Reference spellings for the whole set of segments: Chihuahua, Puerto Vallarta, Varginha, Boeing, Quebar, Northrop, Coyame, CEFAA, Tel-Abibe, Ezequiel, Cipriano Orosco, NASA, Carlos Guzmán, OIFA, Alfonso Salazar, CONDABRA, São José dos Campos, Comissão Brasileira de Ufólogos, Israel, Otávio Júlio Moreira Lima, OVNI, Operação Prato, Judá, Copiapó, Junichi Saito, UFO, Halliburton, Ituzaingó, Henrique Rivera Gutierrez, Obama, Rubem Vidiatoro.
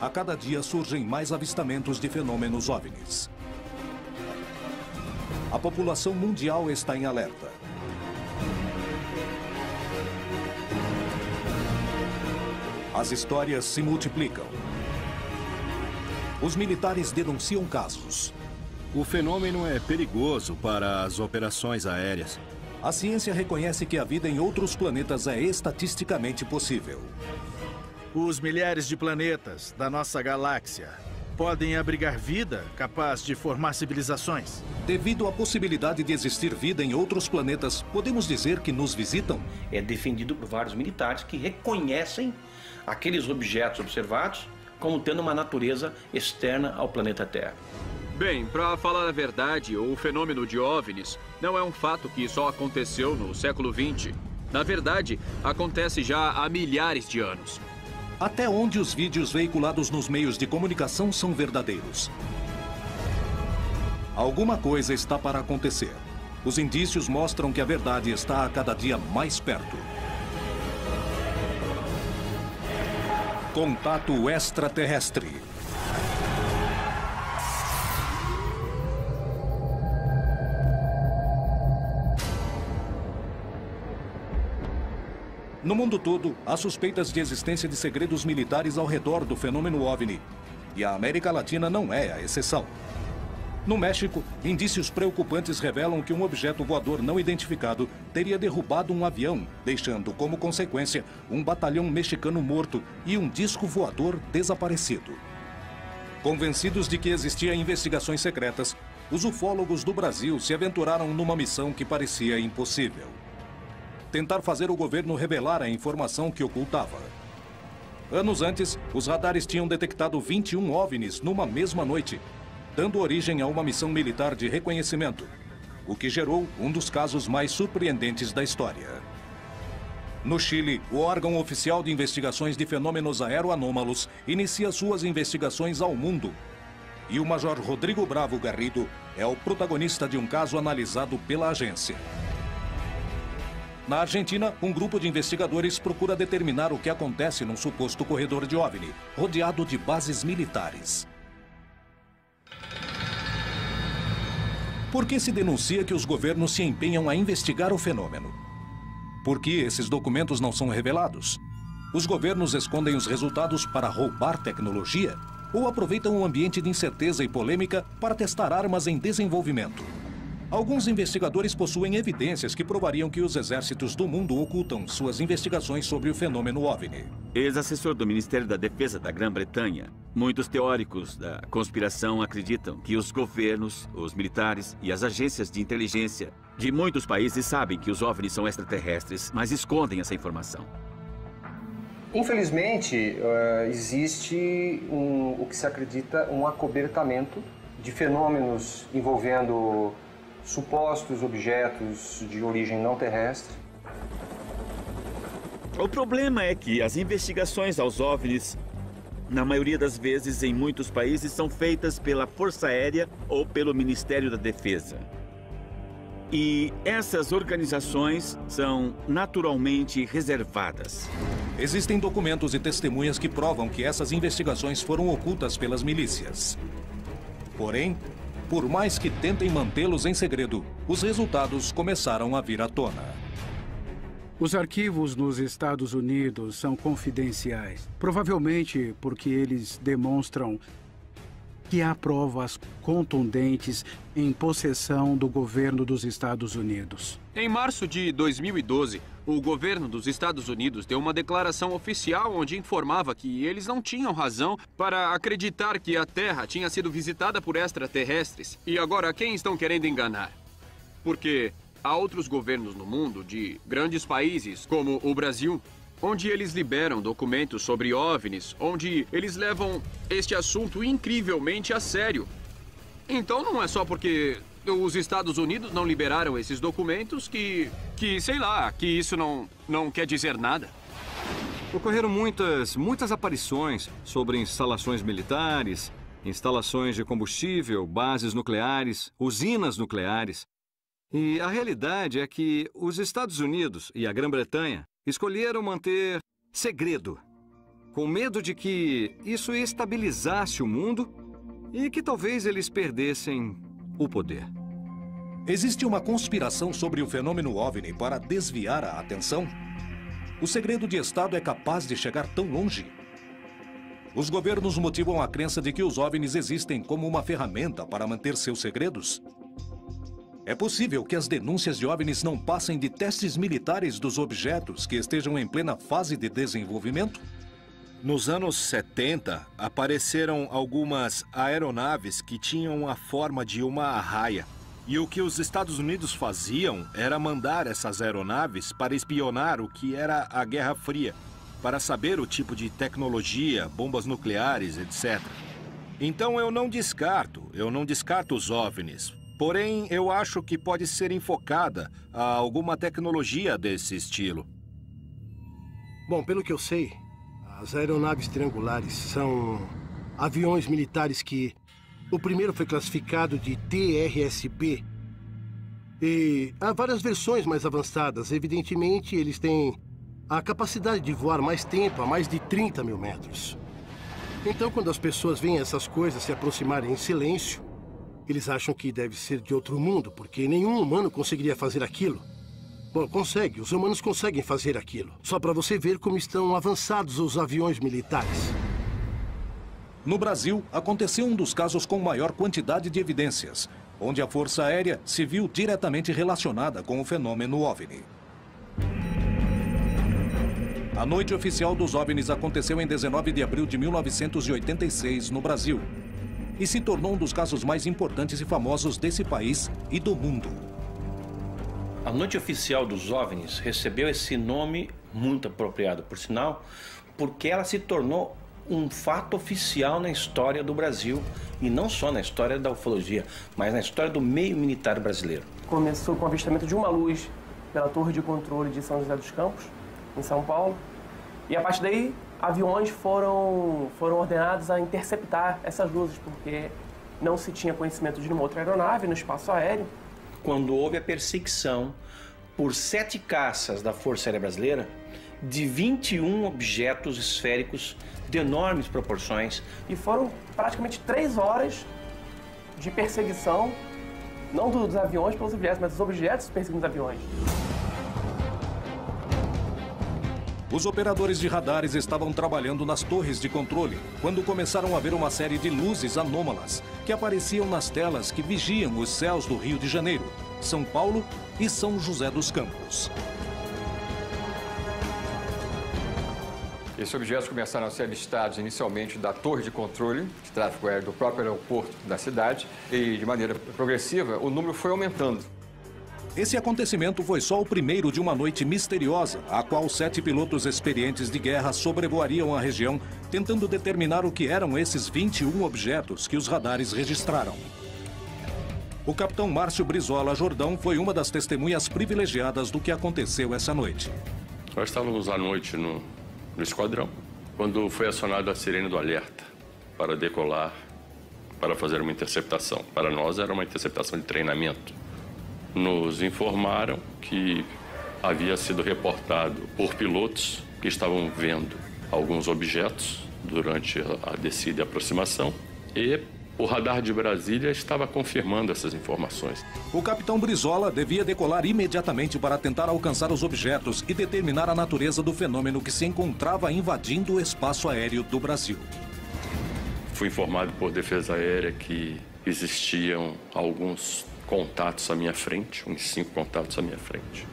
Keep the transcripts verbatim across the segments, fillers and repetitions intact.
a cada dia surgem mais avistamentos de fenômenos O V NIs. A população mundial está em alerta. As histórias se multiplicam. Os militares denunciam casos. O fenômeno é perigoso para as operações aéreas. A ciência reconhece que a vida em outros planetas é estatisticamente possível. Os milhares de planetas da nossa galáxia podem abrigar vida capaz de formar civilizações. Devido à possibilidade de existir vida em outros planetas, podemos dizer que nos visitam? É defendido por vários militares que reconhecem aqueles objetos observados como tendo uma natureza externa ao planeta Terra. Bem, para falar a verdade, o fenômeno de O V NIs não é um fato que só aconteceu no século vinte. Na verdade, acontece já há milhares de anos. Até onde os vídeos veiculados nos meios de comunicação são verdadeiros? Alguma coisa está para acontecer. Os indícios mostram que a verdade está a cada dia mais perto. Contato extraterrestre. No mundo todo, há suspeitas de existência de segredos militares ao redor do fenômeno O V NI. E a América Latina não é a exceção. No México, indícios preocupantes revelam que um objeto voador não identificado teria derrubado um avião, deixando como consequência um batalhão mexicano morto e um disco voador desaparecido. Convencidos de que existiam investigações secretas, os ufólogos do Brasil se aventuraram numa missão que parecia impossível. Tentar fazer o governo revelar a informação que ocultava. Anos antes, os radares tinham detectado vinte e um O V NIs numa mesma noite, dando origem a uma missão militar de reconhecimento, o que gerou um dos casos mais surpreendentes da história. No Chile, o órgão oficial de investigações de fenômenos aeroanômalos inicia suas investigações ao mundo. E o major Rodrigo Bravo Garrido é o protagonista de um caso analisado pela agência. Na Argentina, um grupo de investigadores procura determinar o que acontece num suposto corredor de O V NI, rodeado de bases militares. Por que se denuncia que os governos se empenham a investigar o fenômeno? Por que esses documentos não são revelados? Os governos escondem os resultados para roubar tecnologia? Ou aproveitam um ambiente de incerteza e polêmica para testar armas em desenvolvimento? Alguns investigadores possuem evidências que provariam que os exércitos do mundo ocultam suas investigações sobre o fenômeno O V NI. Ex-assessor do Ministério da Defesa da Grã-Bretanha, muitos teóricos da conspiração acreditam que os governos, os militares e as agências de inteligência de muitos países sabem que os O V NIs são extraterrestres, mas escondem essa informação. Infelizmente, existe um, o que se acredita um acobertamento de fenômenos envolvendo supostos objetos de origem não terrestre. O problema é que as investigações aos O V NIs, na maioria das vezes, em muitos países, são feitas pela Força Aérea ou pelo Ministério da Defesa. E essas organizações são naturalmente reservadas. Existem documentos e testemunhas que provam que essas investigações foram ocultas pelas milícias. Porém, por mais que tentem mantê-los em segredo, os resultados começaram a vir à tona. Os arquivos nos Estados Unidos são confidenciais, provavelmente porque eles demonstram que há provas contundentes em possessão do governo dos Estados Unidos. Em março de dois mil e doze, o governo dos Estados Unidos deu uma declaração oficial onde informava que eles não tinham razão para acreditar que a Terra tinha sido visitada por extraterrestres. E agora, quem estão querendo enganar? Porque há outros governos no mundo, de grandes países, como o Brasil, onde eles liberam documentos sobre O V NIs, onde eles levam este assunto incrivelmente a sério. Então não é só porque os Estados Unidos não liberaram esses documentos que, que sei lá, que isso não, não quer dizer nada. Ocorreram muitas, muitas aparições sobre instalações militares, instalações de combustível, bases nucleares, usinas nucleares. E a realidade é que os Estados Unidos e a Grã-Bretanha escolheram manter segredo com medo de que isso estabilizasse o mundo e que talvez eles perdessem o poder. Existe uma conspiração sobre o fenômeno OVNI para desviar a atenção? O segredo de Estado é capaz de chegar tão longe? Os governos motivam a crença de que os OVNIs existem como uma ferramenta para manter seus segredos? É possível que as denúncias de OVNIs não passem de testes militares dos objetos que estejam em plena fase de desenvolvimento? Nos anos setenta, apareceram algumas aeronaves que tinham a forma de uma arraia. E o que os Estados Unidos faziam era mandar essas aeronaves para espionar o que era a Guerra Fria, para saber o tipo de tecnologia, bombas nucleares, etcétera. Então eu não descarto, eu não descarto os OVNIs. Porém, eu acho que pode ser enfocada a alguma tecnologia desse estilo. Bom, pelo que eu sei, as aeronaves triangulares são aviões militares que... O primeiro foi classificado de T R S P. E há várias versões mais avançadas. Evidentemente, eles têm a capacidade de voar mais tempo, a mais de trinta mil metros. Então, quando as pessoas veem essas coisas se aproximarem em silêncio, eles acham que deve ser de outro mundo, porque nenhum humano conseguiria fazer aquilo. Bom, consegue. Os humanos conseguem fazer aquilo. Só para você ver como estão avançados os aviões militares. No Brasil, aconteceu um dos casos com maior quantidade de evidências, onde a Força Aérea se viu diretamente relacionada com o fenômeno OVNI. A noite oficial dos OVNIs aconteceu em dezenove de abril de mil novecentos e oitenta e seis, no Brasil, e se tornou um dos casos mais importantes e famosos desse país e do mundo. A noite oficial dos OVNIs recebeu esse nome muito apropriado, por sinal, porque ela se tornou um fato oficial na história do Brasil, e não só na história da ufologia, mas na história do meio militar brasileiro. Começou com o avistamento de uma luz pela torre de controle de São José dos Campos, em São Paulo, e a partir daí aviões foram, foram ordenados a interceptar essas luzes, porque não se tinha conhecimento de nenhuma outra aeronave no espaço aéreo. Quando houve a perseguição por sete caças da Força Aérea Brasileira, de vinte e um objetos esféricos de enormes proporções. E foram praticamente três horas de perseguição, não dos aviões pelos objetos, mas dos objetos perseguindo os aviões. Os operadores de radares estavam trabalhando nas torres de controle quando começaram a ver uma série de luzes anômalas que apareciam nas telas que vigiam os céus do Rio de Janeiro, São Paulo e São José dos Campos. Esses objetos começaram a ser avistados inicialmente da torre de controle de tráfego aéreo do próprio aeroporto da cidade e, de maneira progressiva, o número foi aumentando. Esse acontecimento foi só o primeiro de uma noite misteriosa, a qual sete pilotos experientes de guerra sobrevoariam a região, tentando determinar o que eram esses vinte e um objetos que os radares registraram. O capitão Márcio Brizola Jordão foi uma das testemunhas privilegiadas do que aconteceu essa noite. Nós estávamos à noite no, no esquadrão, quando foi acionada a sirene do alerta para decolar, para fazer uma interceptação. Para nós era uma interceptação de treinamento. Nos informaram que havia sido reportado por pilotos que estavam vendo alguns objetos durante a descida e aproximação, e o radar de Brasília estava confirmando essas informações. O capitão Brizola devia decolar imediatamente para tentar alcançar os objetos e determinar a natureza do fenômeno que se encontrava invadindo o espaço aéreo do Brasil. Fui informado por Defesa Aérea que existiam alguns contatos à minha frente, uns cinco contatos à minha frente.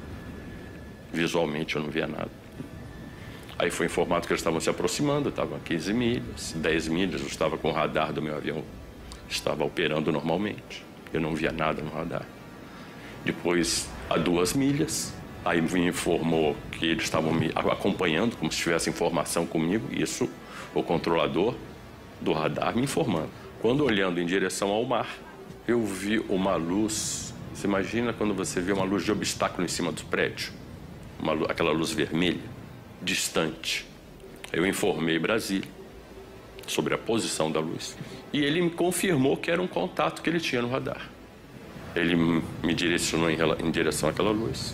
Visualmente eu não via nada. Aí foi informado que eles estavam se aproximando, estavam a quinze milhas, dez milhas, eu estava com o radar do meu avião, estava operando normalmente, eu não via nada no radar. Depois, a duas milhas, aí me informou que eles estavam me acompanhando, como se tivesse informação comigo, isso o controlador do radar me informando. Quando olhando em direção ao mar, eu vi uma luz. Você imagina quando você vê uma luz de obstáculo em cima do prédio? Uma, aquela luz vermelha, distante. Eu informei Brasília sobre a posição da luz e ele me confirmou que era um contato que ele tinha no radar. Ele me direcionou em, em direção àquela luz,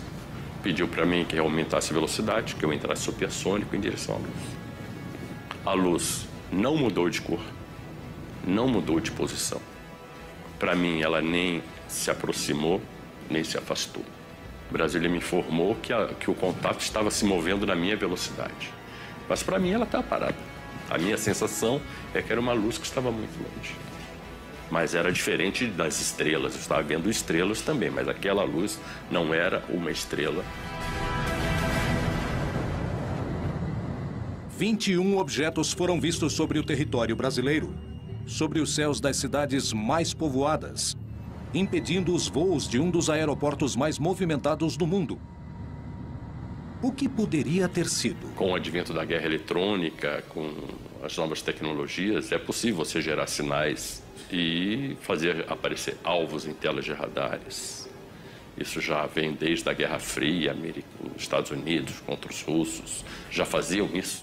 pediu para mim que eu aumentasse a velocidade, que eu entrasse supersônico em direção à luz. a luz não mudou de cor, não mudou de posição. Para mim, ela nem se aproximou, nem se afastou. Brasília me informou que, a, que o contato estava se movendo na minha velocidade. Mas para mim, ela estava parada. A minha sensação é que era uma luz que estava muito longe. Mas era diferente das estrelas, eu estava vendo estrelas também, mas aquela luz não era uma estrela. vinte e um objetos foram vistos sobre o território brasileiro, sobre os céus das cidades mais povoadas, impedindo os voos de um dos aeroportos mais movimentados do mundo. O que poderia ter sido? Com o advento da guerra eletrônica, com as novas tecnologias, é possível você gerar sinais e fazer aparecer alvos em telas de radares. Isso já vem desde a Guerra Fria, América, os Estados Unidos contra os russos, já faziam isso.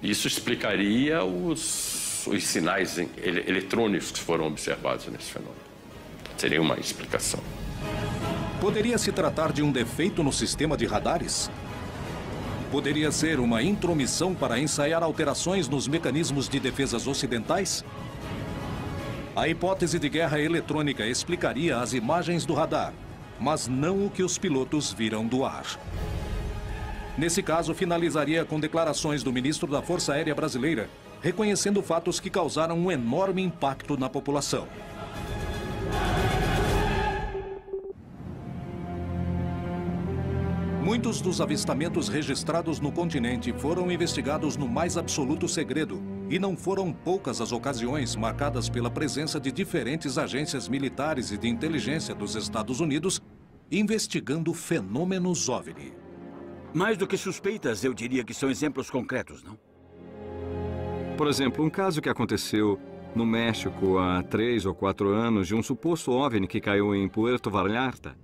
Isso explicaria os, os sinais ele, eletrônicos que foram observados nesse fenômeno. Seria uma explicação. Poderia se tratar de um defeito no sistema de radares? Poderia ser uma intromissão para ensaiar alterações nos mecanismos de defesas ocidentais? A hipótese de guerra eletrônica explicaria as imagens do radar, mas não o que os pilotos viram do ar. Nesse caso, finalizaria com declarações do ministro da Força Aérea Brasileira, reconhecendo fatos que causaram um enorme impacto na população. Muitos dos avistamentos registrados no continente foram investigados no mais absoluto segredo, e não foram poucas as ocasiões marcadas pela presença de diferentes agências militares e de inteligência dos Estados Unidos investigando fenômenos OVNI. Mais do que suspeitas, eu diria que são exemplos concretos, não? Por exemplo, um caso que aconteceu no México há três ou quatro anos de um suposto OVNI que caiu em Puerto Vallarta.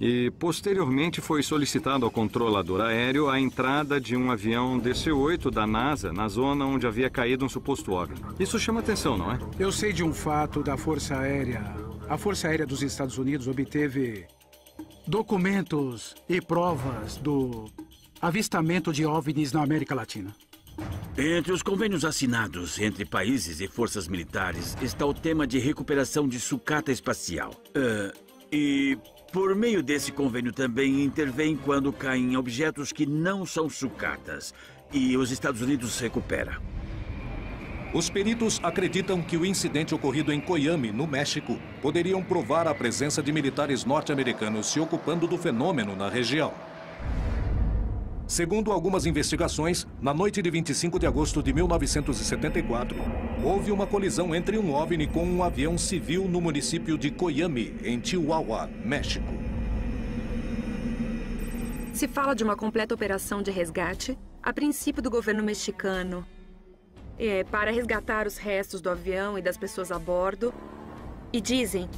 E, posteriormente, foi solicitado ao controlador aéreo a entrada de um avião D C oito da NASA na zona onde havia caído um suposto OVNI. Isso chama atenção, não é? Eu sei de um fato da Força Aérea. A Força Aérea dos Estados Unidos obteve documentos e provas do avistamento de OVNIs na América Latina. Entre os convênios assinados entre países e forças militares está o tema de recuperação de sucata espacial. Uh, e... Por meio desse convênio também intervém quando caem objetos que não são sucatas, e os Estados Unidos se recupera. Os peritos acreditam que o incidente ocorrido em Coyame, no México, poderiam provar a presença de militares norte-americanos se ocupando do fenômeno na região. Segundo algumas investigações, na noite de vinte e cinco de agosto de mil novecentos e setenta e quatro, houve uma colisão entre um OVNI com um avião civil no município de Coyame, em Chihuahua, México. Se fala de uma completa operação de resgate, a princípio do governo mexicano, é, para resgatar os restos do avião e das pessoas a bordo. E dizem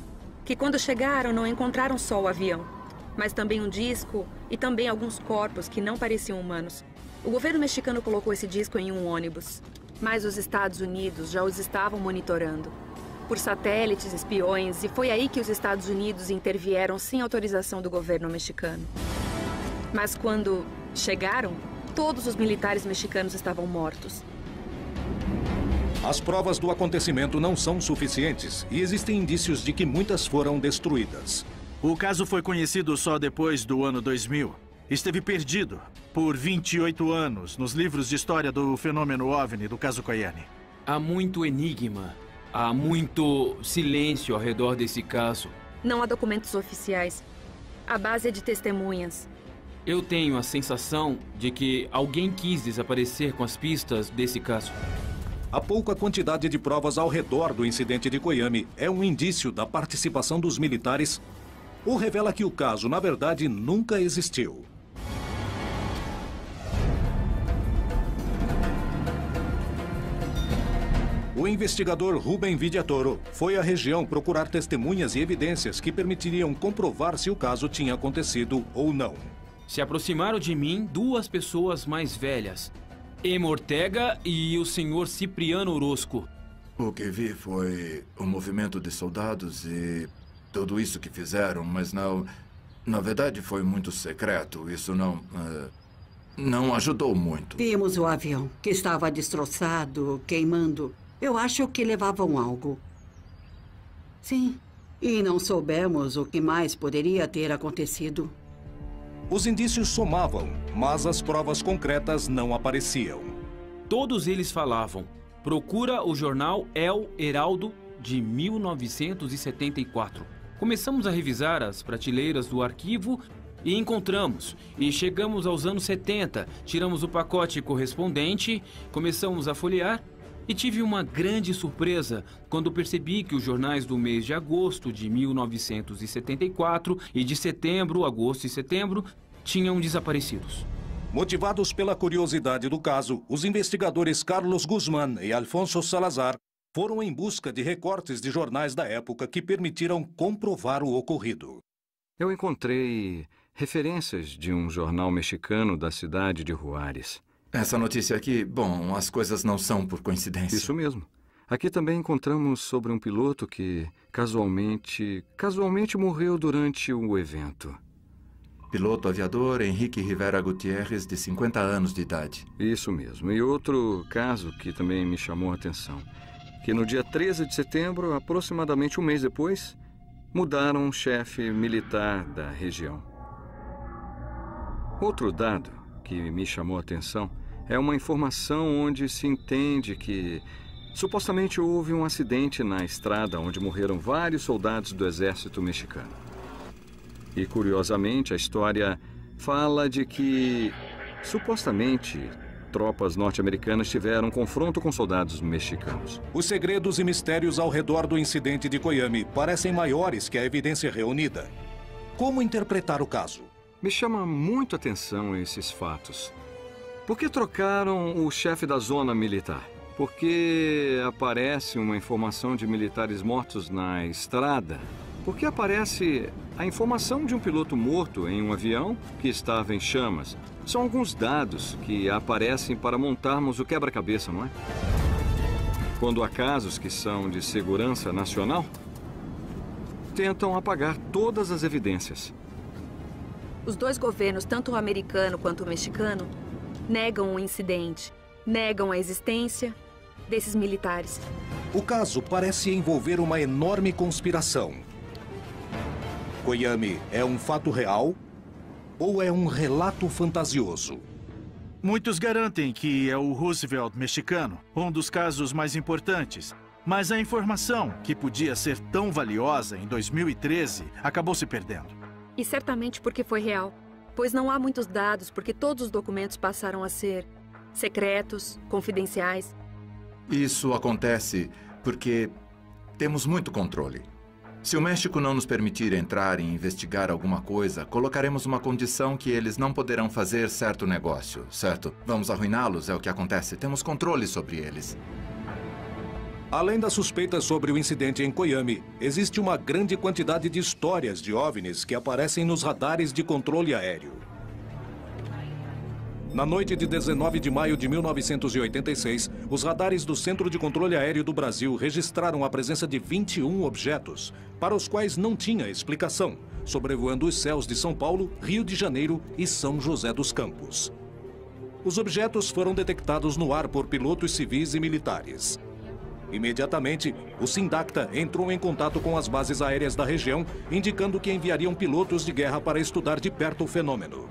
que quando chegaram não encontraram só o avião, mas também um disco e também alguns corpos que não pareciam humanos. O governo mexicano colocou esse disco em um ônibus, mas os Estados Unidos já os estavam monitorando por satélites, espiões, e foi aí que os Estados Unidos intervieram sem autorização do governo mexicano. Mas quando chegaram, todos os militares mexicanos estavam mortos. As provas do acontecimento não são suficientes e existem indícios de que muitas foram destruídas. O caso foi conhecido só depois do ano dois mil. Esteve perdido por vinte e oito anos nos livros de história do fenômeno OVNI do caso Coyame. Há muito enigma, há muito silêncio ao redor desse caso. Não há documentos oficiais. A base é de testemunhas. Eu tenho a sensação de que alguém quis desaparecer com as pistas desse caso. A pouca quantidade de provas ao redor do incidente de Coyame é um indício da participação dos militares, ou revela que o caso, na verdade, nunca existiu. O investigador Rubem Vidiatoro foi à região procurar testemunhas e evidências que permitiriam comprovar se o caso tinha acontecido ou não. Se aproximaram de mim duas pessoas mais velhas, Emo Ortega e o senhor Cipriano Orosco. O que vi foi um movimento de soldados e tudo isso que fizeram, mas não... Na verdade, foi muito secreto. Isso não... Uh, não ajudou muito. Vimos o avião, que estava destroçado, queimando. Eu acho que levavam algo. Sim. E não soubemos o que mais poderia ter acontecido. Os indícios somavam, mas as provas concretas não apareciam. Todos eles falavam. Procura o jornal El Heraldo de mil novecentos e setenta e quatro. Começamos a revisar as prateleiras do arquivo e encontramos. E chegamos aos anos setenta, tiramos o pacote correspondente, começamos a folhear e tive uma grande surpresa quando percebi que os jornais do mês de agosto de mil novecentos e setenta e quatro e de setembro, agosto e setembro, tinham desaparecidos. Motivados pela curiosidade do caso, os investigadores Carlos Guzmán e Alfonso Salazar foram em busca de recortes de jornais da época que permitiram comprovar o ocorrido. Eu encontrei referências de um jornal mexicano da cidade de Juárez. Essa notícia aqui, bom, as coisas não são por coincidência. Isso mesmo. Aqui também encontramos sobre um piloto que casualmente, casualmente morreu durante o evento. Piloto aviador Henrique Rivera Gutierrez, de cinquenta anos de idade. Isso mesmo. E outro caso que também me chamou a atenção, que no dia treze de setembro, aproximadamente um mês depois, mudaram o chefe militar da região. Outro dado que me chamou a atenção é uma informação onde se entende que supostamente houve um acidente na estrada onde morreram vários soldados do exército mexicano. E, curiosamente, a história fala de que, supostamente, tropas norte-americanas tiveram confronto com soldados mexicanos. Os segredos e mistérios ao redor do incidente de Coyame parecem maiores que a evidência reunida. Como interpretar o caso? Me chama muito a atenção esses fatos. Por que trocaram o chefe da zona militar? Por que aparece uma informação de militares mortos na estrada? Porque aparece a informação de um piloto morto em um avião que estava em chamas. São alguns dados que aparecem para montarmos o quebra-cabeça, não é? Quando há casos que são de segurança nacional, tentam apagar todas as evidências. Os dois governos, tanto o americano quanto o mexicano, negam o incidente, negam a existência desses militares. O caso parece envolver uma enorme conspiração. Coyame é um fato real ou é um relato fantasioso? Muitos garantem que é o Roosevelt mexicano, um dos casos mais importantes. Mas a informação, que podia ser tão valiosa em dois mil e treze, acabou se perdendo. E certamente porque foi real, pois não há muitos dados, porque todos os documentos passaram a ser secretos, confidenciais. Isso acontece porque temos muito controle. Se o México não nos permitir entrar e investigar alguma coisa, colocaremos uma condição que eles não poderão fazer certo negócio, certo? Vamos arruiná-los, é o que acontece. Temos controle sobre eles. Além das suspeitas sobre o incidente em Coyame, existe uma grande quantidade de histórias de O V NIs que aparecem nos radares de controle aéreo. Na noite de dezenove de maio de mil novecentos e oitenta e seis, os radares do Centro de Controle Aéreo do Brasil registraram a presença de vinte e um objetos, para os quais não tinha explicação, sobrevoando os céus de São Paulo, Rio de Janeiro e São José dos Campos. Os objetos foram detectados no ar por pilotos civis e militares. Imediatamente, o Sindacta entrou em contato com as bases aéreas da região, indicando que enviariam pilotos de guerra para estudar de perto o fenômeno.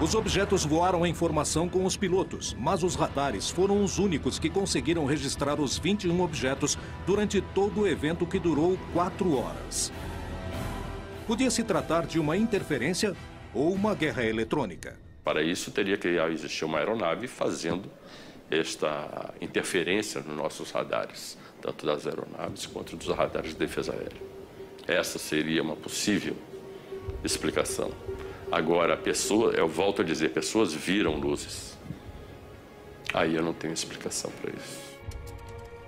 Os objetos voaram em formação com os pilotos, mas os radares foram os únicos que conseguiram registrar os vinte e um objetos durante todo o evento, que durou quatro horas. Podia se tratar de uma interferência ou uma guerra eletrônica. Para isso, teria que existir uma aeronave fazendo esta interferência nos nossos radares, tanto das aeronaves quanto dos radares de defesa aérea. Essa seria uma possível explicação. Agora, a pessoa, eu volto a dizer, pessoas viram luzes. Aí eu não tenho explicação para isso.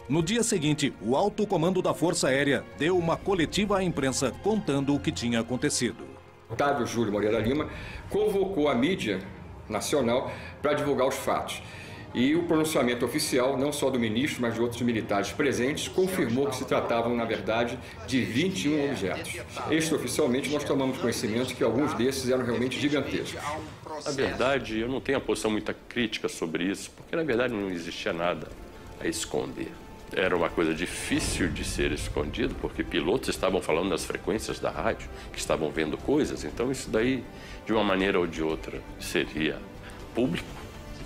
No dia seguinte, o alto comando da Força Aérea deu uma coletiva à imprensa contando o que tinha acontecido. Otávio Júlio Moreira Lima convocou a mídia nacional para divulgar os fatos. E o pronunciamento oficial, não só do ministro, mas de outros militares presentes, confirmou que se tratavam, na verdade, de vinte e um objetos. Extraoficialmente, nós tomamos conhecimento que alguns desses eram realmente gigantescos. Na verdade, eu não tenho a posição muito crítica sobre isso, porque, na verdade, não existia nada a esconder. Era uma coisa difícil de ser escondido, porque pilotos estavam falando das frequências da rádio, que estavam vendo coisas, então isso daí, de uma maneira ou de outra, seria público.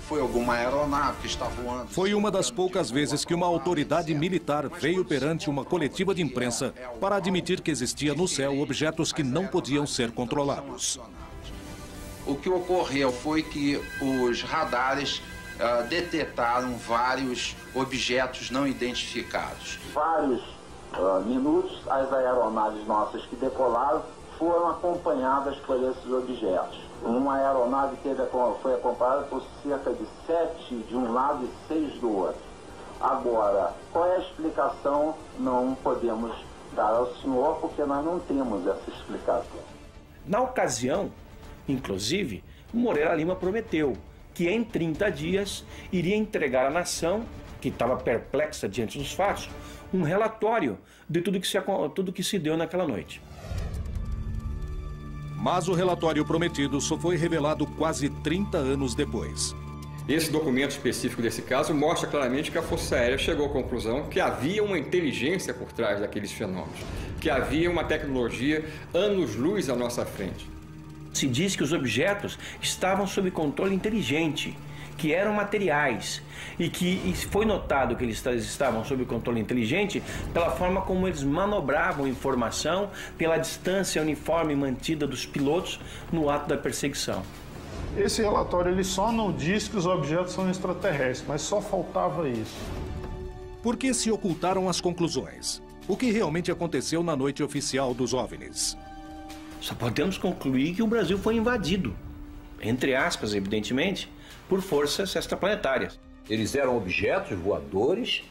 Foi alguma aeronave que está voando. Foi uma das poucas vezes que uma autoridade militar veio perante uma coletiva de imprensa para admitir que existia no céu objetos que não podiam ser controlados. O que ocorreu foi que os radares uh, detetaram vários objetos não identificados. Vários uh, minutos, as aeronaves nossas que decolaram foram acompanhadas por esses objetos. Uma aeronave teve, foi acompanhada por cerca de sete de um lado e seis do outro. Agora, qual é a explicação? Não podemos dar ao senhor, porque nós não temos essa explicação. Na ocasião, inclusive, o Moreira Lima prometeu que em trinta dias iria entregar à nação, que estava perplexa diante dos fatos, um relatório de tudo que se, tudo que se deu naquela noite. Mas o relatório prometido só foi revelado quase trinta anos depois. Esse documento específico desse caso mostra claramente que a Força Aérea chegou à conclusão que havia uma inteligência por trás daqueles fenômenos, que havia uma tecnologia anos-luz à nossa frente. Se diz que os objetos estavam sob controle inteligente, que eram materiais, e que foi notado que eles estavam sob controle inteligente pela forma como eles manobravam informação, pela distância uniforme mantida dos pilotos no ato da perseguição. Esse relatório ele só não diz que os objetos são extraterrestres, mas só faltava isso. Por que se ocultaram as conclusões? O que realmente aconteceu na noite oficial dos OVNIs? Só podemos concluir que o Brasil foi invadido, entre aspas, evidentemente, por forças extraplanetárias. Eles eram objetos voadores,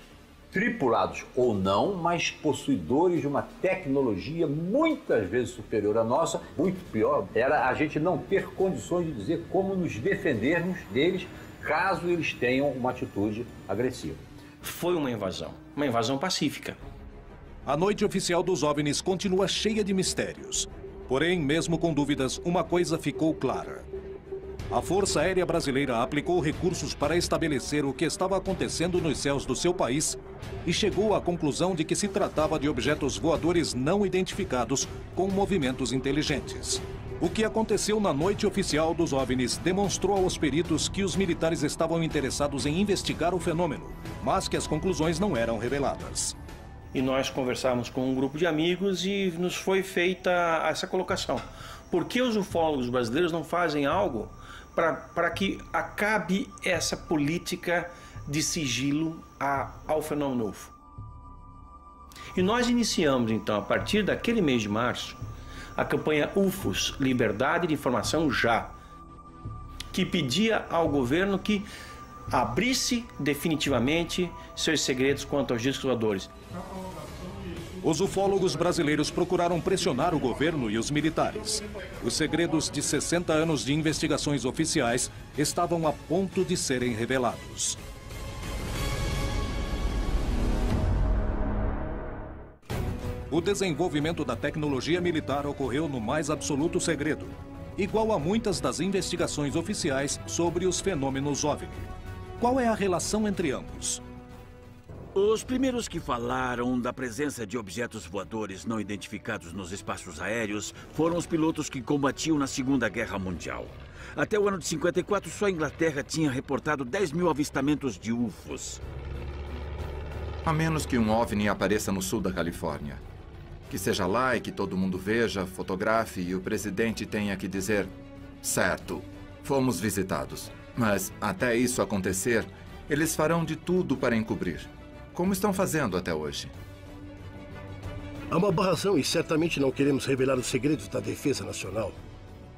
tripulados ou não, mas possuidores de uma tecnologia muitas vezes superior à nossa. Muito pior era a gente não ter condições de dizer como nos defendermos deles, caso eles tenham uma atitude agressiva. Foi uma invasão, uma invasão pacífica. A noite oficial dos OVNIs continua cheia de mistérios. Porém, mesmo com dúvidas, uma coisa ficou clara. A Força Aérea Brasileira aplicou recursos para estabelecer o que estava acontecendo nos céus do seu país e chegou à conclusão de que se tratava de objetos voadores não identificados com movimentos inteligentes. O que aconteceu na noite oficial dos OVNIs demonstrou aos peritos que os militares estavam interessados em investigar o fenômeno, mas que as conclusões não eram reveladas. E nós conversávamos com um grupo de amigos e nos foi feita essa colocação. Por que os ufólogos brasileiros não fazem algo para que acabe essa política de sigilo a, ao fenômeno U F O? E nós iniciamos, então, a partir daquele mês de março, a campanha U F Os, Liberdade de Informação Já, que pedia ao governo que abrisse definitivamente seus segredos quanto aos discos voadores. Os ufólogos brasileiros procuraram pressionar o governo e os militares. Os segredos de sessenta anos de investigações oficiais estavam a ponto de serem revelados. O desenvolvimento da tecnologia militar ocorreu no mais absoluto segredo, igual a muitas das investigações oficiais sobre os fenômenos OVNI. Qual é a relação entre ambos? Os primeiros que falaram da presença de objetos voadores não identificados nos espaços aéreos foram os pilotos que combatiam na Segunda Guerra Mundial. Até o ano de cinquenta e quatro, só a Inglaterra tinha reportado dez mil avistamentos de U F Os. A menos que um OVNI apareça no sul da Califórnia. Que seja lá e que todo mundo veja, fotografe e o presidente tenha que dizer: certo, fomos visitados. Mas até isso acontecer, eles farão de tudo para encobrir. Como estão fazendo até hoje? Há uma aberração e certamente não queremos revelar os segredos da Defesa Nacional.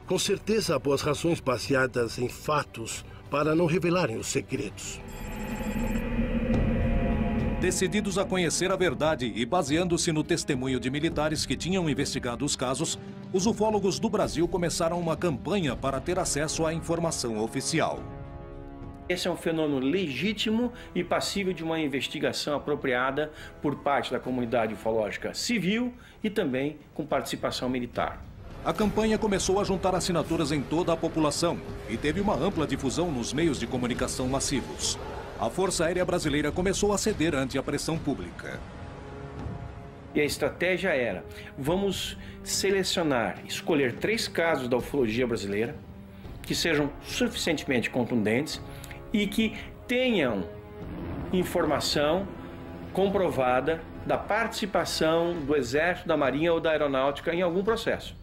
Com certeza há boas razões baseadas em fatos para não revelarem os segredos. Decididos a conhecer a verdade e baseando-se no testemunho de militares que tinham investigado os casos, os ufólogos do Brasil começaram uma campanha para ter acesso à informação oficial. Esse é um fenômeno legítimo e passível de uma investigação apropriada por parte da comunidade ufológica civil e também com participação militar. A campanha começou a juntar assinaturas em toda a população e teve uma ampla difusão nos meios de comunicação massivos. A Força Aérea Brasileira começou a ceder ante a pressão pública. E a estratégia era, vamos selecionar, escolher três casos da ufologia brasileira que sejam suficientemente contundentes e que tenham informação comprovada da participação do Exército, da Marinha ou da Aeronáutica em algum processo.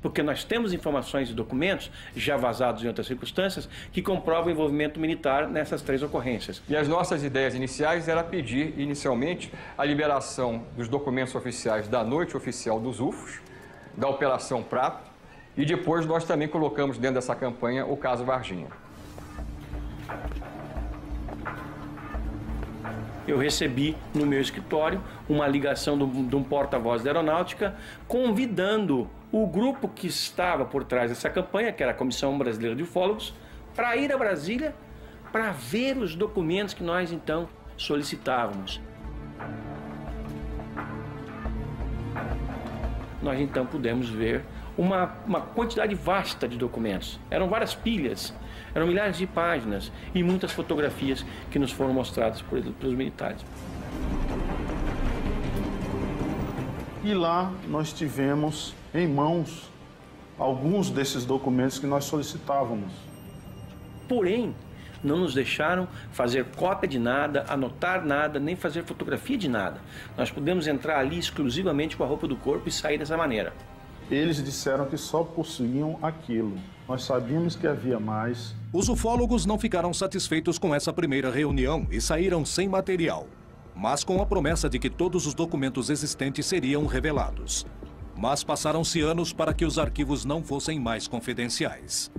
Porque nós temos informações e documentos, já vazados em outras circunstâncias, que comprovam o envolvimento militar nessas três ocorrências. E as nossas ideias iniciais era pedir, inicialmente, a liberação dos documentos oficiais da noite oficial dos U F Os, da Operação Prato, e depois nós também colocamos dentro dessa campanha o caso Varginha. Eu recebi no meu escritório uma ligação de um porta-voz da Aeronáutica convidando o grupo que estava por trás dessa campanha, que era a Comissão Brasileira de Ufólogos, para ir a Brasília para ver os documentos que nós, então, solicitávamos. Nós, então, pudemos ver uma, uma quantidade vasta de documentos. Eram várias pilhas, eram milhares de páginas e muitas fotografias que nos foram mostradas por, pelos militares. E lá nós tivemos em mãos alguns desses documentos que nós solicitávamos. Porém, não nos deixaram fazer cópia de nada, anotar nada, nem fazer fotografia de nada. Nós pudemos entrar ali exclusivamente com a roupa do corpo e sair dessa maneira. Eles disseram que só possuíam aquilo. Nós sabíamos que havia mais. Os ufólogos não ficaram satisfeitos com essa primeira reunião e saíram sem material, mas com a promessa de que todos os documentos existentes seriam revelados. Mas passaram-se anos para que os arquivos não fossem mais confidenciais.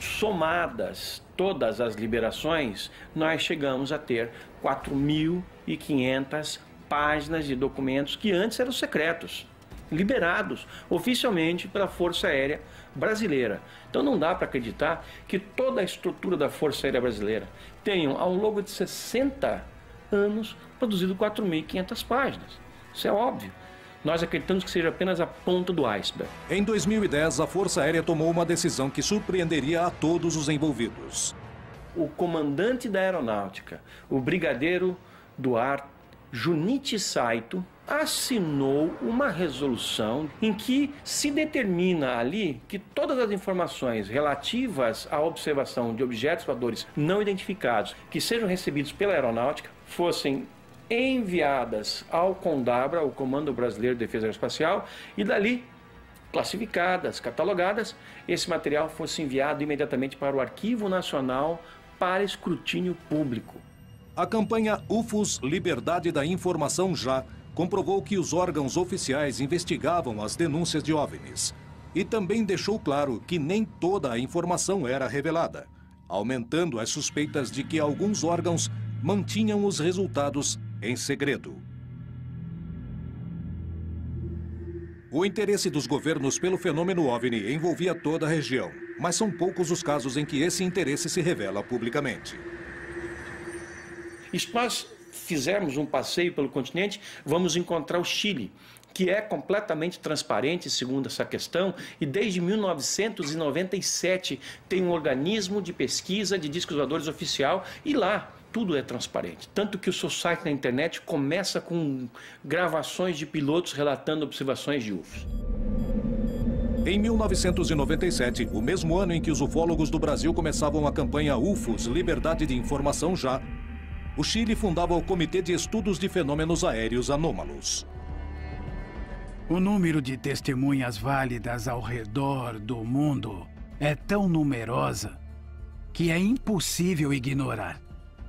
Somadas todas as liberações, nós chegamos a ter quatro mil e quinhentas páginas de documentos que antes eram secretos, liberados oficialmente pela Força Aérea Brasileira. Então não dá para acreditar que toda a estrutura da Força Aérea Brasileira tenha, ao longo de sessenta anos, produzido quatro mil e quinhentas páginas. Isso é óbvio. Nós acreditamos que seja apenas a ponta do iceberg. Em dois mil e dez, a Força Aérea tomou uma decisão que surpreenderia a todos os envolvidos. O comandante da Aeronáutica, o brigadeiro do ar, Junichi Saito, assinou uma resolução em que se determina ali que todas as informações relativas à observação de objetos voadores não identificados que sejam recebidos pela Aeronáutica fossem enviadas ao CONDABRA, o Comando Brasileiro de Defesa Aeroespacial, e dali, classificadas, catalogadas, esse material fosse enviado imediatamente para o Arquivo Nacional para escrutínio público. A campanha U F Os Liberdade da Informação Já comprovou que os órgãos oficiais investigavam as denúncias de OVNIs e também deixou claro que nem toda a informação era revelada, aumentando as suspeitas de que alguns órgãos mantinham os resultados em segredo. O interesse dos governos pelo fenômeno OVNI envolvia toda a região, mas são poucos os casos em que esse interesse se revela publicamente. Isso nós fizermos um passeio pelo continente, vamos encontrar o Chile, que é completamente transparente, segundo essa questão, e desde mil novecentos e noventa e sete tem um organismo de pesquisa de discos voadores oficial, e lá tudo é transparente. Tanto que o seu site na internet começa com gravações de pilotos relatando observações de U F Os. Em mil novecentos e noventa e sete, o mesmo ano em que os ufólogos do Brasil começavam a campanha U F Os Liberdade de Informação Já, o Chile fundava o Comitê de Estudos de Fenômenos Aéreos Anômalos. O número de testemunhas válidas ao redor do mundo é tão numerosa que é impossível ignorar.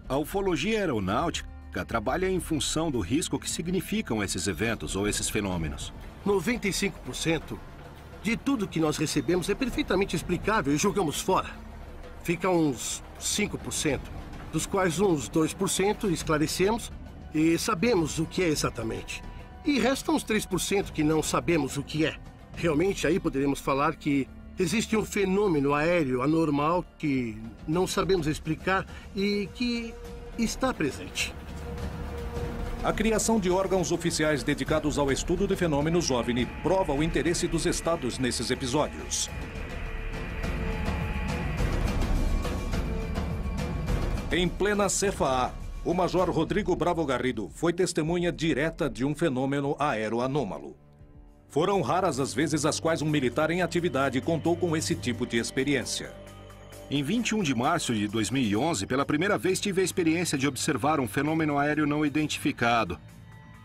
A ufologia aeronáutica trabalha em função do risco que significam esses eventos ou esses fenômenos. noventa e cinco por cento de tudo que nós recebemos é perfeitamente explicável e jogamos fora. Fica uns cinco por cento. Dos quais uns dois por cento esclarecemos e sabemos o que é exatamente. E restam uns três por cento que não sabemos o que é. Realmente, aí poderemos falar que Existe um fenômeno aéreo anormal que não sabemos explicar e que está presente. A criação de órgãos oficiais dedicados ao estudo de fenômenos OVNI prova o interesse dos estados nesses episódios. Em plena C E F A A, o major Rodrigo Bravo Garrido foi testemunha direta de um fenômeno aéreo anômalo. Foram raras as vezes as quais um militar em atividade contou com esse tipo de experiência. Em vinte e um de março de dois mil e onze, pela primeira vez tive a experiência de observar um fenômeno aéreo não identificado.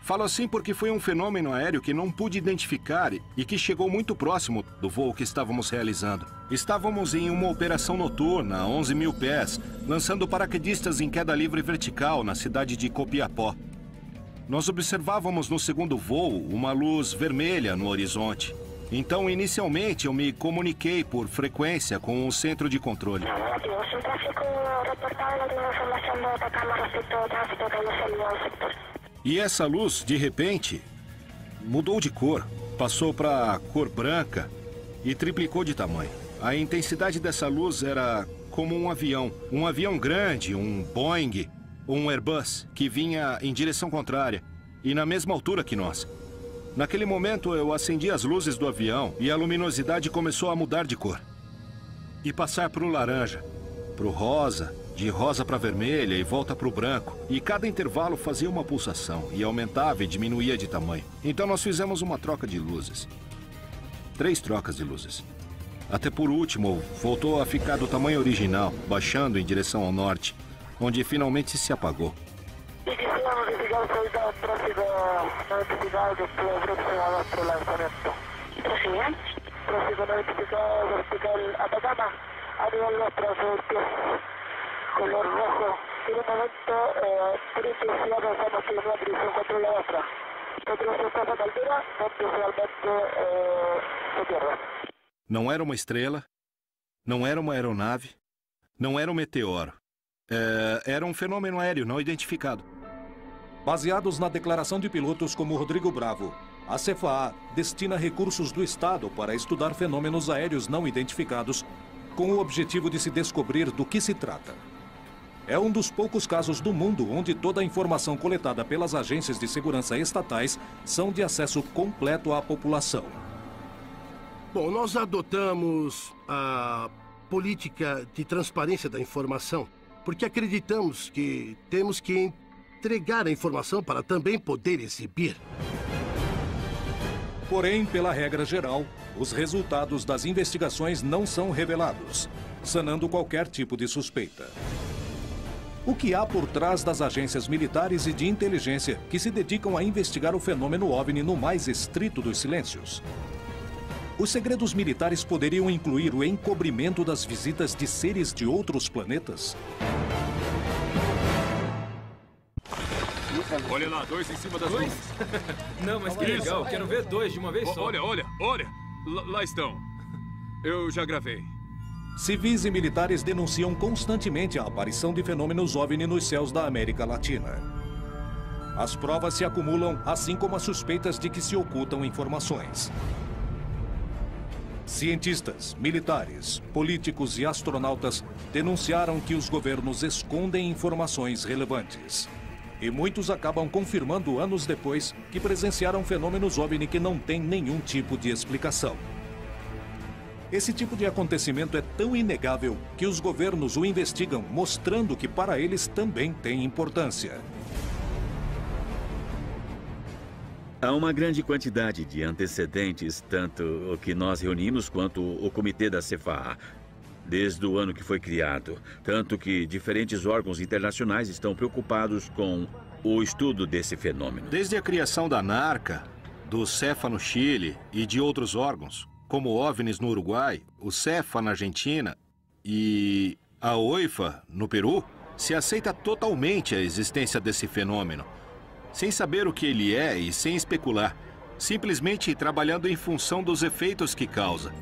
Falo assim porque foi um fenômeno aéreo que não pude identificar e que chegou muito próximo do voo que estávamos realizando. Estávamos em uma operação noturna a onze mil pés, lançando paraquedistas em queda livre vertical na cidade de Copiapó. Nós observávamos no segundo voo uma luz vermelha no horizonte. Então, inicialmente, eu me comuniquei por frequência com o centro de controle. E essa luz, de repente, mudou de cor. Passou para cor branca e triplicou de tamanho. A intensidade dessa luz era como um avião. Um avião grande, um Boeing, um Airbus, que vinha em direção contrária e na mesma altura que nós. Naquele momento, eu acendi as luzes do avião e a luminosidade começou a mudar de cor. E passar para o laranja, para o rosa, de rosa para vermelha e volta para o branco. E cada intervalo fazia uma pulsação e aumentava e diminuía de tamanho. Então nós fizemos uma troca de luzes. Três trocas de luzes. Até por último, voltou a ficar do tamanho original, baixando em direção ao norte, onde finalmente se apagou. Não era uma estrela, não era uma aeronave, não era um meteoro. Era um fenômeno aéreo não identificado. Baseados na declaração de pilotos como Rodrigo Bravo, a C E F A A destina recursos do Estado para estudar fenômenos aéreos não identificados com o objetivo de se descobrir do que se trata. É um dos poucos casos do mundo onde toda a informação coletada pelas agências de segurança estatais são de acesso completo à população. Bom, nós adotamos a política de transparência da informação porque acreditamos que temos que entregar a informação para também poder exibir. Porém, pela regra geral, os resultados das investigações não são revelados, sanando qualquer tipo de suspeita. O que há por trás das agências militares e de inteligência que se dedicam a investigar o fenômeno OVNI no mais estrito dos silêncios? Os segredos militares poderiam incluir o encobrimento das visitas de seres de outros planetas? Olha lá, dois em cima das dois? Não, mas que legal, quero ver dois de uma vez o, só. Olha, olha, olha, lá, lá estão. Eu já gravei. Civis e militares denunciam constantemente a aparição de fenômenos OVNI nos céus da América Latina. As provas se acumulam, assim como as suspeitas de que se ocultam informações. Cientistas, militares, políticos e astronautas denunciaram que os governos escondem informações relevantes. E muitos acabam confirmando anos depois que presenciaram fenômenos OVNI que não têm nenhum tipo de explicação. Esse tipo de acontecimento é tão inegável que os governos o investigam, mostrando que para eles também tem importância. Há uma grande quantidade de antecedentes, tanto o que nós reunimos quanto o comitê da C E F A A, desde o ano que foi criado. Tanto que diferentes órgãos internacionais estão preocupados com o estudo desse fenômeno. Desde a criação da NARCA, do CEFAA no Chile e de outros órgãos, como o OVNIS no Uruguai, o CEFAA na Argentina e a OIFA no Peru, se aceita totalmente a existência desse fenômeno, sem saber o que ele é e sem especular, simplesmente trabalhando em função dos efeitos que causa.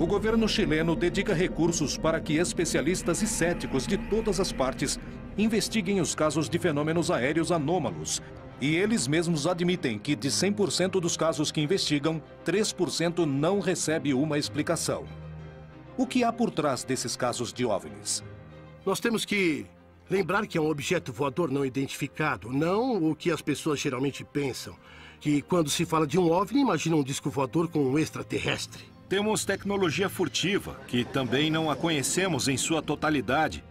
O governo chileno dedica recursos para que especialistas e céticos de todas as partes investiguem os casos de fenômenos aéreos anômalos. E eles mesmos admitem que de cem por cento dos casos que investigam, três por cento não recebe uma explicação. O que há por trás desses casos de O V NIs? Nós temos que lembrar que é um objeto voador não identificado, não o que as pessoas geralmente pensam, que quando se fala de um O V NI, imagina um disco voador com um extraterrestre. Temos tecnologia furtiva, que também não a conhecemos em sua totalidade,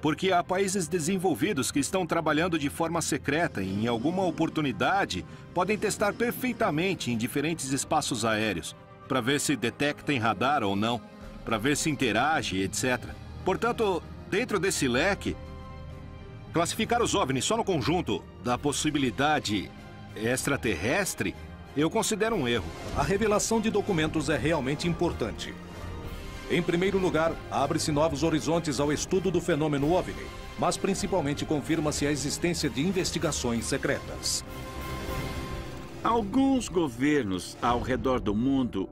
porque há países desenvolvidos que estão trabalhando de forma secreta e, em alguma oportunidade, podem testar perfeitamente em diferentes espaços aéreos, para ver se detecta em radar ou não, para ver se interage, etcétera. Portanto, dentro desse leque, classificar os O V NIs só no conjunto da possibilidade extraterrestre, eu considero um erro. A revelação de documentos é realmente importante. Em primeiro lugar, abre-se novos horizontes ao estudo do fenômeno O V NI, mas principalmente confirma-se a existência de investigações secretas. Alguns governos ao redor do mundo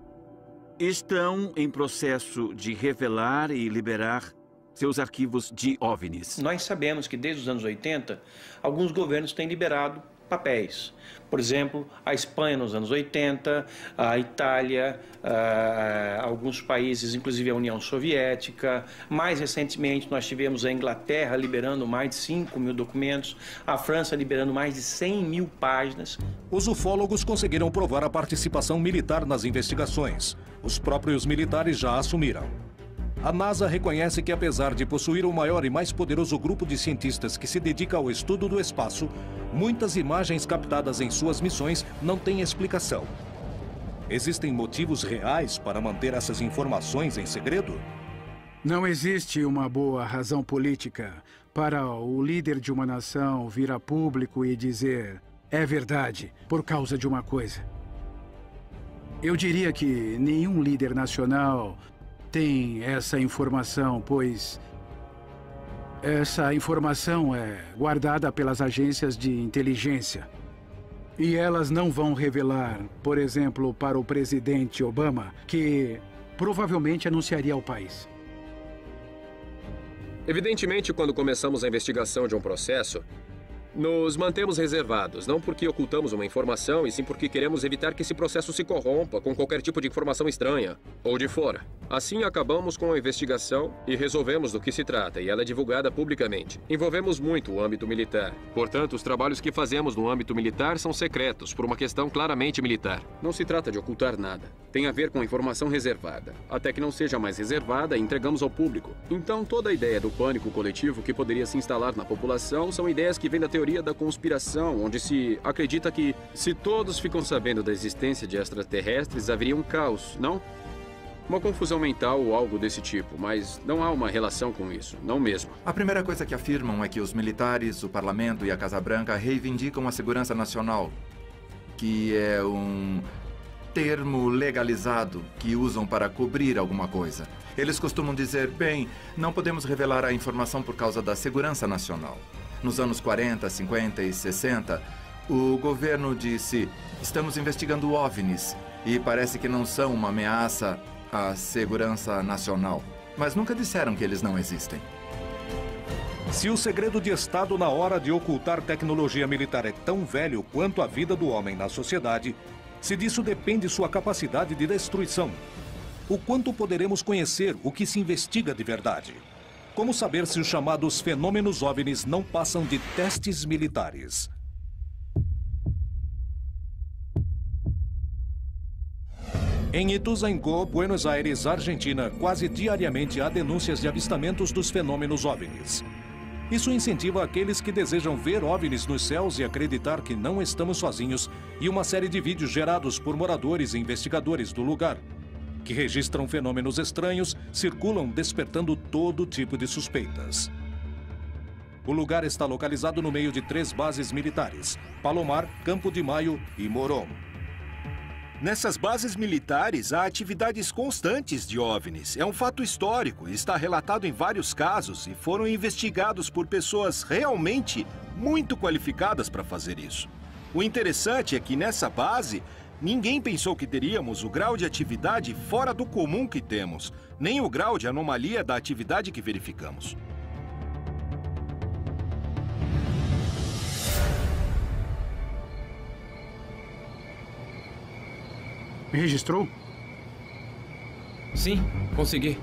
estão em processo de revelar e liberar seus arquivos de O V NIs. Nós sabemos que desde os anos oitenta, alguns governos têm liberado papéis. Por exemplo, a Espanha nos anos oitenta, a Itália, a alguns países, inclusive a União Soviética. Mais recentemente, nós tivemos a Inglaterra liberando mais de cinco mil documentos, a França liberando mais de cem mil páginas. Os ufólogos conseguiram provar a participação militar nas investigações. Os próprios militares já assumiram. A NASA reconhece que, apesar de possuir o maior e mais poderoso grupo de cientistas que se dedica ao estudo do espaço, muitas imagens captadas em suas missões não têm explicação. Existem motivos reais para manter essas informações em segredo? Não existe uma boa razão política para o líder de uma nação vir a público e dizer "é verdade" por causa de uma coisa. Eu diria que nenhum líder nacional tem essa informação, pois essa informação é guardada pelas agências de inteligência. E elas não vão revelar, por exemplo, para o presidente Obama, que provavelmente anunciaria ao país. Evidentemente, quando começamos a investigação de um processo, nos mantemos reservados, não porque ocultamos uma informação, e sim porque queremos evitar que esse processo se corrompa com qualquer tipo de informação estranha ou de fora. Assim, acabamos com a investigação e resolvemos do que se trata, e ela é divulgada publicamente. Envolvemos muito o âmbito militar. Portanto, os trabalhos que fazemos no âmbito militar são secretos, por uma questão claramente militar. Não se trata de ocultar nada. Tem a ver com informação reservada. Até que não seja mais reservada, entregamos ao público. Então, toda a ideia do pânico coletivo que poderia se instalar na população são ideias que vêm da teoria. Teoria da conspiração, onde se acredita que, se todos ficam sabendo da existência de extraterrestres, haveria um caos, não? Uma confusão mental ou algo desse tipo, mas não há uma relação com isso, não mesmo. A primeira coisa que afirmam é que os militares, o parlamento e a Casa Branca reivindicam a segurança nacional, que é um termo legalizado que usam para cobrir alguma coisa. Eles costumam dizer, bem, não podemos revelar a informação por causa da segurança nacional. Nos anos quarenta, cinquenta e sessenta, o governo disse, estamos investigando O V NIs e parece que não são uma ameaça à segurança nacional. Mas nunca disseram que eles não existem. Se o segredo de Estado na hora de ocultar tecnologia militar é tão velho quanto a vida do homem na sociedade, se disso depende sua capacidade de destruição, o quanto poderemos conhecer o que se investiga de verdade? Como saber se os chamados fenômenos O V NIs não passam de testes militares? Em Ituzaingó, Buenos Aires, Argentina, quase diariamente há denúncias de avistamentos dos fenômenos O V NIs. Isso incentiva aqueles que desejam ver O V NIs nos céus e acreditar que não estamos sozinhos, e uma série de vídeos gerados por moradores e investigadores do lugar, que registram fenômenos estranhos, circulam despertando todo tipo de suspeitas. O lugar está localizado no meio de três bases militares, Palomar, Campo de Maio e Moron. Nessas bases militares, há atividades constantes de O V NIs. É um fato histórico, está relatado em vários casos e foram investigados por pessoas realmente muito qualificadas para fazer isso. O interessante é que nessa base, ninguém pensou que teríamos o grau de atividade fora do comum que temos, nem o grau de anomalia da atividade que verificamos. Registrou? Sim, consegui.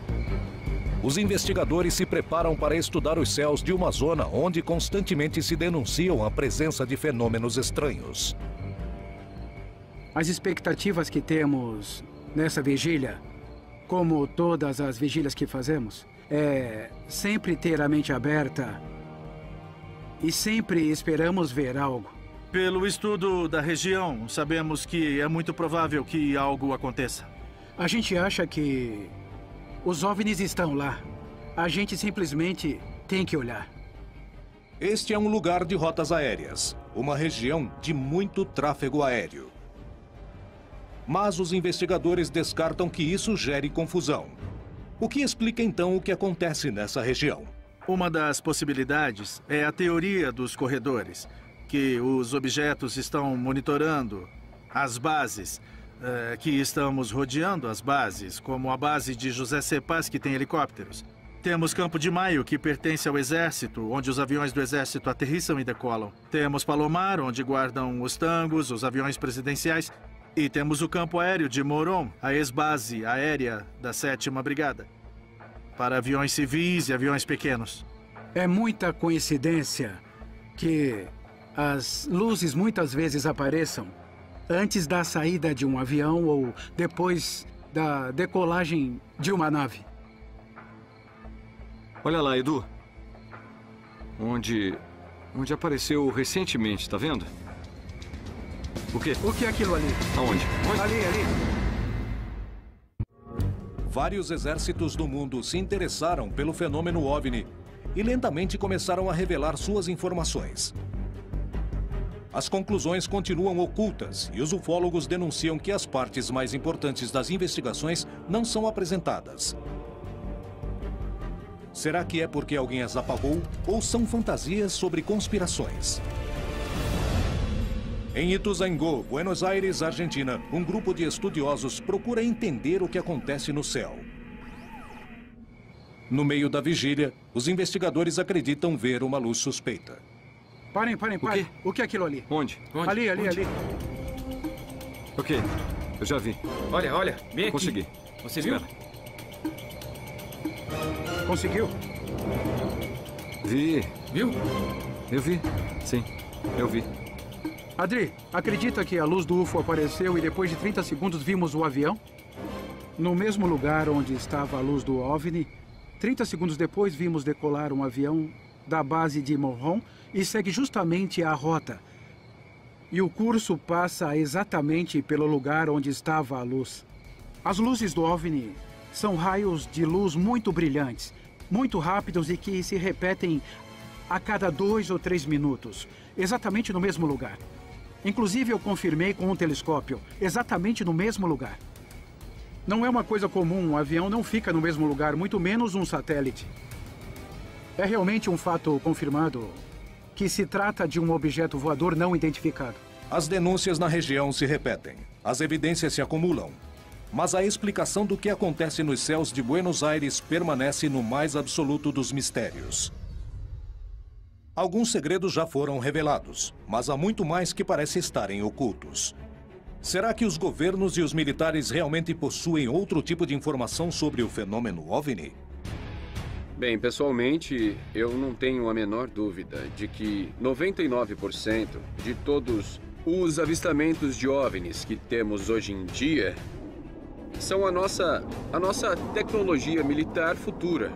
Os investigadores se preparam para estudar os céus de uma zona onde constantemente se denunciam a presença de fenômenos estranhos. As expectativas que temos nessa vigília, como todas as vigílias que fazemos, é sempre ter a mente aberta e sempre esperamos ver algo. Pelo estudo da região, sabemos que é muito provável que algo aconteça. A gente acha que os OVNIs estão lá. A gente simplesmente tem que olhar. Este é um lugar de rotas aéreas, uma região de muito tráfego aéreo. Mas os investigadores descartam que isso gere confusão. O que explica então o que acontece nessa região? Uma das possibilidades é a teoria dos corredores, que os objetos estão monitorando as bases, é, que estamos rodeando as bases, como a base de José Cepaz, que tem helicópteros. Temos Campo de Maio, que pertence ao Exército, onde os aviões do Exército aterrissam e decolam. Temos Palomar, onde guardam os tangos, os aviões presidenciais. E temos o Campo Aéreo de Moron, a ex-base aérea da sétima Brigada, para aviões civis e aviões pequenos. É muita coincidência que as luzes muitas vezes apareçam antes da saída de um avião ou depois da decolagem de uma nave. Olha lá, Edu. Onde, onde apareceu recentemente, tá vendo? O quê? O que é aquilo ali? Aonde? Onde? Ali, ali. Vários exércitos do mundo se interessaram pelo fenômeno OVNI e lentamente começaram a revelar suas informações. As conclusões continuam ocultas e os ufólogos denunciam que as partes mais importantes das investigações não são apresentadas. Será que é porque alguém as apagou ou são fantasias sobre conspirações? Em Ituzaingó, Buenos Aires, Argentina, um grupo de estudiosos procura entender o que acontece no céu. No meio da vigília, os investigadores acreditam ver uma luz suspeita. Parem, parem, parem. O, o que é aquilo ali? Onde? Onde? Ali, ali, Onde? ali. Ok, eu já vi. Olha, olha, bem aqui. Consegui. Você viu? Conseguiu? Vi. Viu? Eu vi, sim, eu vi. Adri, acredita que a luz do U F O apareceu e depois de trinta segundos vimos o avião? No mesmo lugar onde estava a luz do OVNI, trinta segundos depois vimos decolar um avião da base de Morron e segue justamente a rota. E o curso passa exatamente pelo lugar onde estava a luz. As luzes do OVNI são raios de luz muito brilhantes, muito rápidos e que se repetem a cada dois ou três minutos, exatamente no mesmo lugar. Inclusive, eu confirmei com um telescópio, exatamente no mesmo lugar. Não é uma coisa comum, um avião não fica no mesmo lugar, muito menos um satélite. É realmente um fato confirmado que se trata de um objeto voador não identificado. As denúncias na região se repetem, as evidências se acumulam, mas a explicação do que acontece nos céus de Buenos Aires permanece no mais absoluto dos mistérios. Alguns segredos já foram revelados, mas há muito mais que parece estarem ocultos. Será que os governos e os militares realmente possuem outro tipo de informação sobre o fenômeno OVNI? Bem, pessoalmente, eu não tenho a menor dúvida de que noventa e nove por cento de todos os avistamentos de OVNIs que temos hoje em dia são a nossa, a nossa tecnologia militar futura.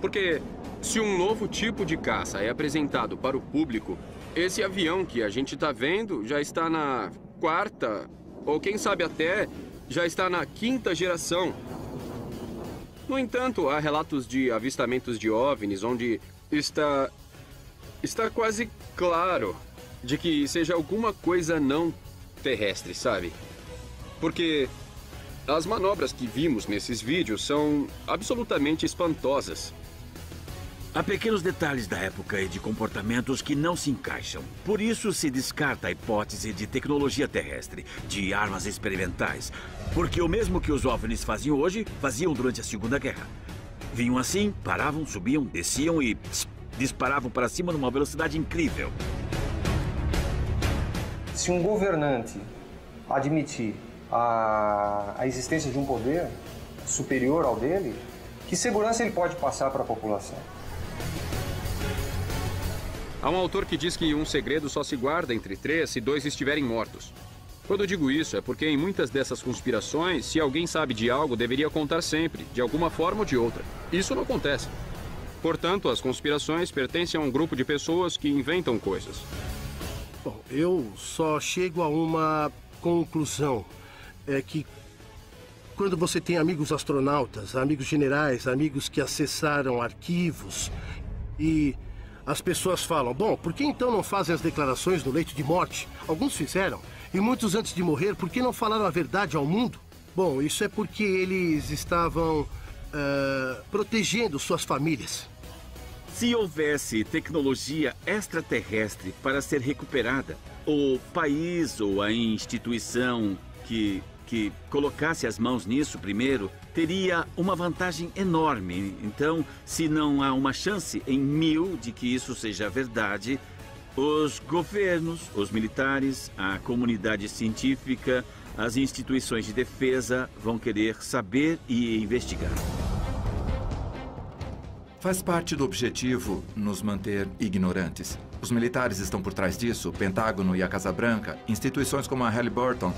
Porque se um novo tipo de caça é apresentado para o público, esse avião que a gente está vendo já está na quarta, ou quem sabe até, já está na quinta geração. No entanto, há relatos de avistamentos de OVNIs onde está, está quase claro de que seja alguma coisa não terrestre, sabe? Porque as manobras que vimos nesses vídeos são absolutamente espantosas. Há pequenos detalhes da época e de comportamentos que não se encaixam. Por isso se descarta a hipótese de tecnologia terrestre, de armas experimentais. Porque o mesmo que os OVNIs faziam hoje, faziam durante a Segunda Guerra. Vinham assim, paravam, subiam, desciam e pss, disparavam para cima numa velocidade incrível. Se um governante admitir a, a existência de um poder, superior ao dele, que segurança ele pode passar para a população? Há um autor que diz que um segredo só se guarda entre três se dois estiverem mortos. Quando eu digo isso, é porque em muitas dessas conspirações, se alguém sabe de algo, deveria contar sempre, de alguma forma ou de outra. Isso não acontece. Portanto, as conspirações pertencem a um grupo de pessoas que inventam coisas. Bom, eu só chego a uma conclusão. É que quando você tem amigos astronautas, amigos generais, amigos que acessaram arquivos e... as pessoas falam, bom, por que então não fazem as declarações no leito de morte? Alguns fizeram, e muitos antes de morrer, por que não falaram a verdade ao mundo? Bom, isso é porque eles estavam uh, protegendo suas famílias. Se houvesse tecnologia extraterrestre para ser recuperada, o país ou a instituição que, que colocasse as mãos nisso primeiro, teria uma vantagem enorme. Então, se não há uma chance em mil de que isso seja verdade, os governos, os militares, a comunidade científica, as instituições de defesa vão querer saber e investigar. Faz parte do objetivo nos manter ignorantes. Os militares estão por trás disso, o Pentágono e a Casa Branca, instituições como a Halliburton,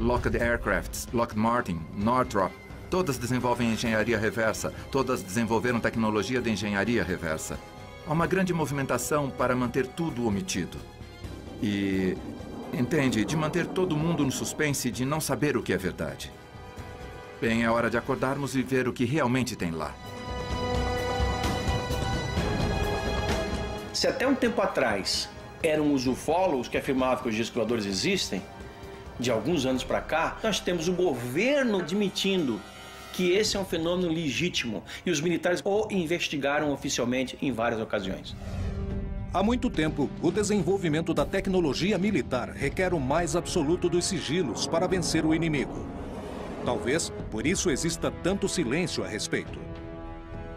Lockheed Aircrafts, Lockheed Martin, Northrop. Todas desenvolvem engenharia reversa. Todas desenvolveram tecnologia de engenharia reversa. Há uma grande movimentação para manter tudo omitido. E, entende, de manter todo mundo no suspense de não saber o que é verdade. Bem, é hora de acordarmos e ver o que realmente tem lá. Se até um tempo atrás eram os ufólogos que afirmavam que os discos voadores existem, de alguns anos para cá, nós temos o governo admitindo que esse é um fenômeno legítimo e os militares o investigaram oficialmente em várias ocasiões. Há muito tempo, o desenvolvimento da tecnologia militar requer o mais absoluto dos sigilos para vencer o inimigo. Talvez por isso exista tanto silêncio a respeito.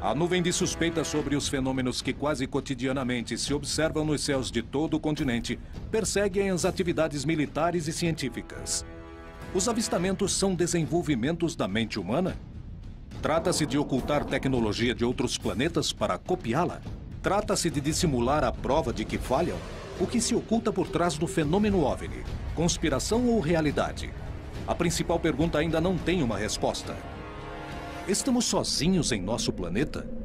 A nuvem de suspeita sobre os fenômenos que quase cotidianamente se observam nos céus de todo o continente perseguem as atividades militares e científicas. Os avistamentos são desenvolvimentos da mente humana? Trata-se de ocultar tecnologia de outros planetas para copiá-la? Trata-se de dissimular a prova de que falham? O que se oculta por trás do fenômeno OVNI? Conspiração ou realidade? A principal pergunta ainda não tem uma resposta. Estamos sozinhos em nosso planeta?